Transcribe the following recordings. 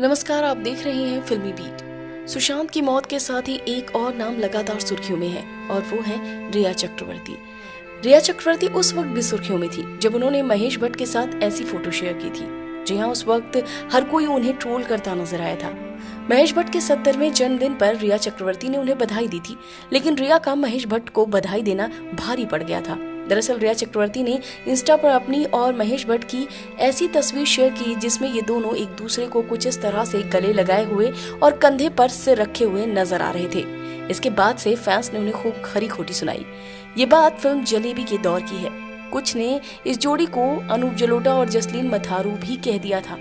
नमस्कार, आप देख रहे हैं फिल्मी बीट। सुशांत की मौत के साथ ही एक और नाम लगातार सुर्खियों में है और वो है रिया चक्रवर्ती। रिया चक्रवर्ती उस वक्त भी सुर्खियों में थी जब उन्होंने महेश भट्ट के साथ ऐसी फोटो शेयर की थी। जी हाँ, उस वक्त हर कोई उन्हें ट्रोल करता नजर आया था। महेश भट्ट के 70वें जन्मदिन पर रिया चक्रवर्ती ने उन्हें बधाई दी थी, लेकिन रिया का महेश भट्ट को बधाई देना भारी पड़ गया था। दरअसल रिया चक्रवर्ती ने इंस्टा पर अपनी और महेश भट्ट की ऐसी तस्वीर शेयर की जिसमें ये दोनों एक दूसरे को कुछ इस तरह से गले लगाए हुए और कंधे पर सिर रखे हुए नजर आ रहे थे। इसके बाद से फैंस ने उन्हें खूब खरी खोटी सुनाई। ये बात फिल्म जलेबी के दौर की है। कुछ ने इस जोड़ी को अनूप जलोटा और जसलीन मथारू भी कह दिया था।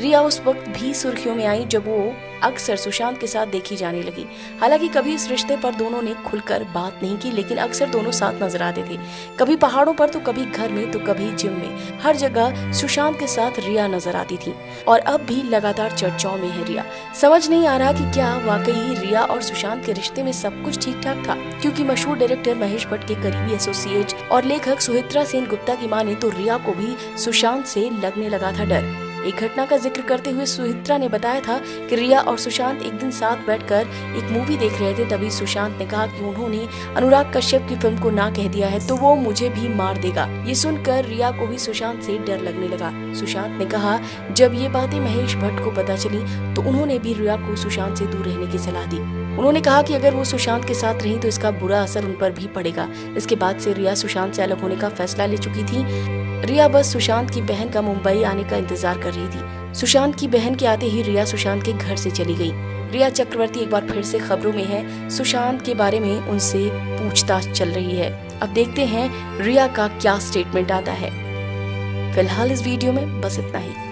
रिया उस वक्त भी सुर्खियों में आई जब वो अक्सर सुशांत के साथ देखी जाने लगी। हालांकि कभी इस रिश्ते पर दोनों ने खुलकर बात नहीं की, लेकिन अक्सर दोनों साथ नजर आते थे। कभी पहाड़ों पर तो कभी घर में तो कभी जिम में, हर जगह सुशांत के साथ रिया नजर आती थी और अब भी लगातार चर्चाओं में है रिया। समझ नहीं आ रहा कि क्या वाकई रिया और सुशांत के रिश्ते में सब कुछ ठीक ठाक था, क्योंकि मशहूर डायरेक्टर महेश भट्ट के करीबी एसोसिएट और लेखक सुहृता सेनगुप्ता की माने तो रिया को भी सुशांत से लगने लगा था डर। एक घटना का जिक्र करते हुए सुहृता ने बताया था कि रिया और सुशांत एक दिन साथ बैठकर एक मूवी देख रहे थे, तभी सुशांत ने कहा कि उन्होंने अनुराग कश्यप की फिल्म को ना कह दिया है तो वो मुझे भी मार देगा। ये सुनकर रिया को भी सुशांत से डर लगने लगा। सुशांत ने कहा जब ये बातें महेश भट्ट को पता चली तो उन्होंने भी रिया को सुशांत से दूर रहने की सलाह दी। उन्होंने कहा कि अगर वो सुशांत के साथ रही तो इसका बुरा असर उन पर भी पड़ेगा। इसके बाद से रिया सुशांत से अलग होने का फैसला ले चुकी थी। रिया बस सुशांत की बहन का मुंबई आने का इंतजार कर रही थी। सुशांत की बहन के आते ही रिया सुशांत के घर से चली गई। रिया चक्रवर्ती एक बार फिर से खबरों में है। सुशांत के बारे में उनसे पूछताछ चल रही है। अब देखते हैं रिया का क्या स्टेटमेंट आता है। फिलहाल इस वीडियो में बस इतना ही।